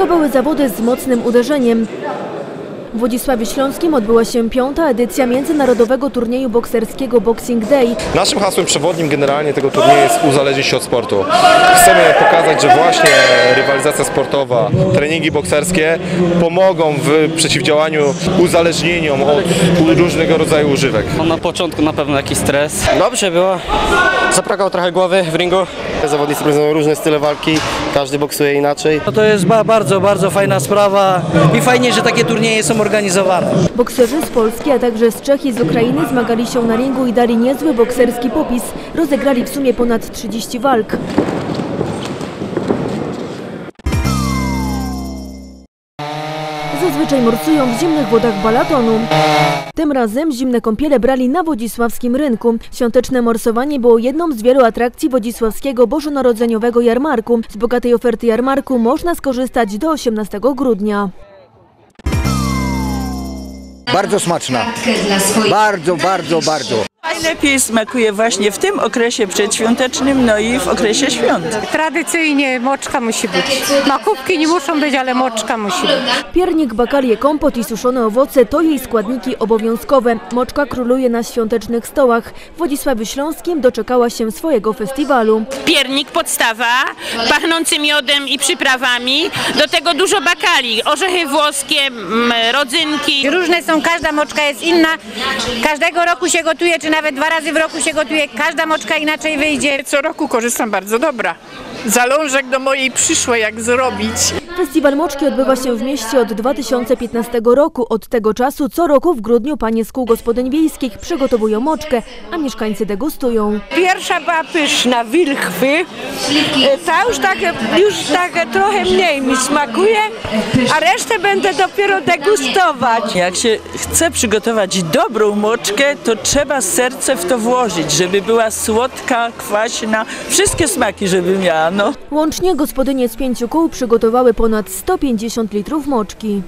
To były zawody z mocnym uderzeniem. W Wodzisławiu Śląskim odbyła się 5. edycja międzynarodowego turnieju bokserskiego Boxing Day. Naszym hasłem przewodnim generalnie tego turnieju jest uzależnić się od sportu. Chcemy pokazać, że właśnie rywalizacja sportowa, treningi bokserskie pomogą w przeciwdziałaniu uzależnieniom od różnego rodzaju używek. Na początku na pewno jakiś stres. Dobrze było. Zaprakało trochę głowy w ringu. Zawodnicy prezentują różne style walki, każdy boksuje inaczej. To jest bardzo, bardzo fajna sprawa i fajnie, że takie turnieje są organizowane. Bokserzy z Polski, a także z Czech i z Ukrainy zmagali się na ringu i dali niezły bokserski popis. Rozegrali w sumie ponad 30 walk. Zazwyczaj morsują w zimnych wodach balatonu. Tym razem zimne kąpiele brali na wodzisławskim rynku. Świąteczne morsowanie było jedną z wielu atrakcji Wodzisławskiego Bożonarodzeniowego Jarmarku. Z bogatej oferty jarmarku można skorzystać do 18 grudnia. Bardzo smaczna. Bardzo. Najlepiej smakuje właśnie w tym okresie przedświątecznym, no i w okresie świąt. Tradycyjnie moczka musi być. Makówki nie muszą być, ale moczka musi być. Piernik, bakalie, kompot i suszone owoce to jej składniki obowiązkowe. Moczka króluje na świątecznych stołach. W Wodzisławiu Śląskim doczekała się swojego festiwalu. Piernik podstawa, pachnący miodem i przyprawami. Do tego dużo bakali, orzechy włoskie, rodzynki. Różne są, każda moczka jest inna. Każdego roku się gotuje, czy nawet 2 razy w roku się gotuje, każda moczka inaczej wyjdzie. Co roku korzystam, bardzo dobra. Zalążek do mojej przyszłej, jak zrobić. Festiwal moczki odbywa się w mieście od 2015 roku. Od tego czasu co roku w grudniu panie z Kół Gospodyń Wiejskich przygotowują moczkę, a mieszkańcy degustują. Pierwsza była pyszna, wilchwy. Ta już tak trochę mniej mi smakuje, a resztę będę dopiero degustować. Jak się chce przygotować dobrą moczkę, to trzeba serce w to włożyć, żeby była słodka, kwaśna, wszystkie smaki, żeby miała. Łącznie gospodynie z 5 kół przygotowały ponad 150 litrów moczki.